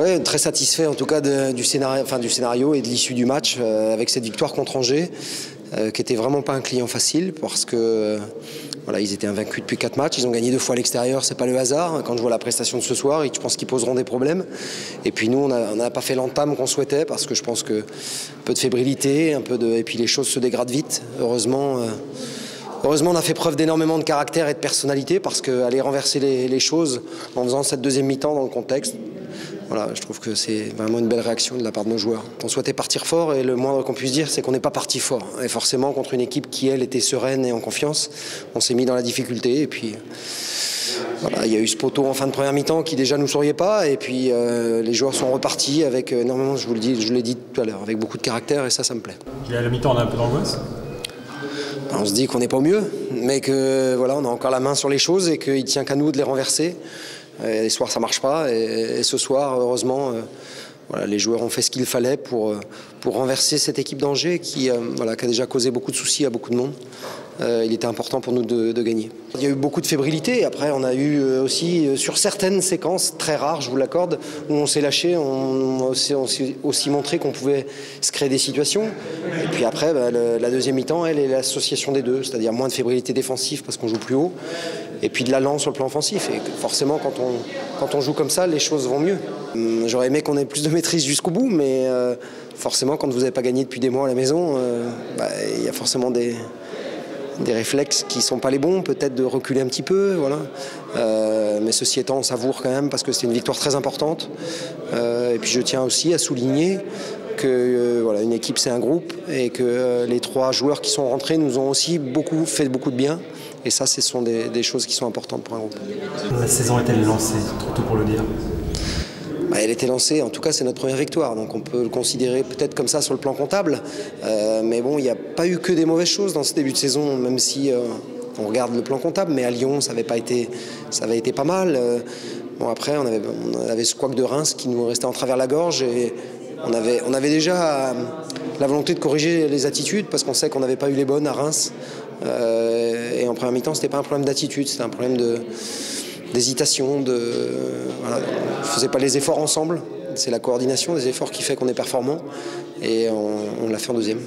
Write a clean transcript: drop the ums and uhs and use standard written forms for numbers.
Oui, très satisfait en tout cas du scénario et de l'issue du match avec cette victoire contre Angers qui n'était vraiment pas un client facile parce que voilà, ils étaient invaincus depuis 4 matchs, ils ont gagné 2 fois à l'extérieur, c'est pas le hasard. Quand je vois la prestation de ce soir, je pense qu'ils poseront des problèmes. Et puis nous, on n'a pas fait l'entame qu'on souhaitait parce que je pense que un peu de fébrilité, et puis les choses se dégradent vite. Heureusement, on a fait preuve d'énormément de caractère et de personnalité parce qu'aller renverser les choses en faisant cette deuxième mi-temps dans le contexte, voilà, je trouve que c'est vraiment une belle réaction de la part de nos joueurs. On souhaitait partir fort et le moindre qu'on puisse dire, c'est qu'on n'est pas parti fort. Et forcément, contre une équipe qui, elle, était sereine et en confiance, on s'est mis dans la difficulté. Et puis, voilà, il y a eu ce poteau en fin de première mi-temps qui déjà ne nous souriait pas. Et puis, les joueurs sont repartis avec énormément, je l'ai dit tout à l'heure, avec beaucoup de caractère et ça me plaît. Et à la mi-temps, on a un peu d'angoisse ? On se dit qu'on n'est pas au mieux, mais que voilà, on a encore la main sur les choses et qu'il ne tient qu'à nous de les renverser. Et les soirs, ça ne marche pas. Et ce soir, heureusement, voilà, les joueurs ont fait ce qu'il fallait pour renverser cette équipe d'Angers qui a déjà causé beaucoup de soucis à beaucoup de monde. Il était important pour nous de gagner. Il y a eu beaucoup de fébrilité. Après, on a eu aussi, sur certaines séquences, très rares, je vous l'accorde, où on s'est lâché, on s'est aussi montré qu'on pouvait se créer des situations. Et puis après, la deuxième mi-temps, elle est l'association des deux, c'est-à-dire moins de fébrilité défensive parce qu'on joue plus haut, et puis de l'allant sur le plan offensif. Et forcément, quand on joue comme ça, les choses vont mieux. J'aurais aimé qu'on ait plus de maîtrise jusqu'au bout, mais forcément, quand vous n'avez pas gagné depuis des mois à la maison, il y a forcément des réflexes qui ne sont pas les bons, peut-être de reculer un petit peu, voilà. Mais ceci étant, on savoure quand même parce que c'est une victoire très importante. Et puis je tiens aussi à souligner qu'une équipe c'est un groupe et que les 3 joueurs qui sont rentrés nous ont aussi fait beaucoup de bien. Et ça, ce sont des choses qui sont importantes pour un groupe. La saison est-elle lancée? Trop tôt pour le dire. Elle était lancée, en tout cas c'est notre première victoire, donc on peut le considérer peut-être comme ça sur le plan comptable. Mais bon, il n'y a pas eu que des mauvaises choses dans ce début de saison, même si on regarde le plan comptable. Mais à Lyon, ça avait été pas mal. Bon, après, on avait ce couac de Reims qui nous restait en travers la gorge et on avait déjà la volonté de corriger les attitudes parce qu'on sait qu'on n'avait pas eu les bonnes à Reims. Et en première mi-temps, ce n'était pas un problème d'attitude, c'était un problème d'hésitation, voilà, on ne faisait pas les efforts ensemble. C'est la coordination des efforts qui fait qu'on est performant et on l'a fait en deuxième.